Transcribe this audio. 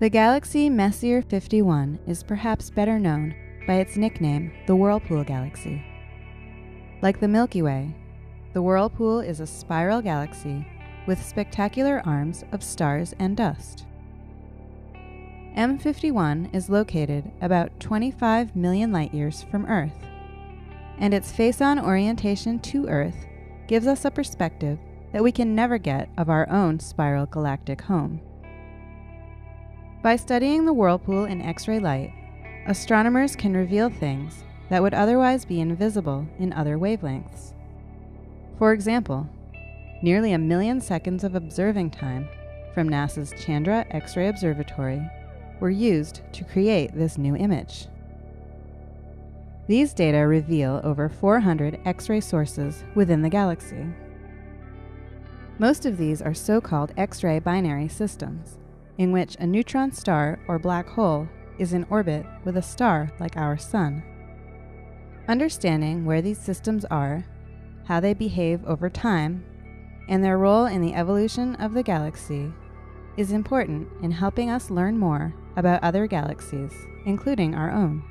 The galaxy Messier 51 is perhaps better known by its nickname, the Whirlpool Galaxy. Like the Milky Way, the Whirlpool is a spiral galaxy with spectacular arms of stars and dust. M51 is located about 25 million light-years from Earth, and its face-on orientation to Earth gives us a perspective that we can never get of our own spiral galactic home. By studying the Whirlpool in X-ray light, astronomers can reveal things that would otherwise be invisible in other wavelengths. For example, nearly a million seconds of observing time from NASA's Chandra X-ray Observatory were used to create this new image. These data reveal over 400 X-ray sources within the galaxy. Most of these are so-called X-ray binary systems, in which a neutron star or black hole is in orbit with a star like our Sun. Understanding where these systems are, how they behave over time, and their role in the evolution of the galaxy is important in helping us learn more about other galaxies, including our own.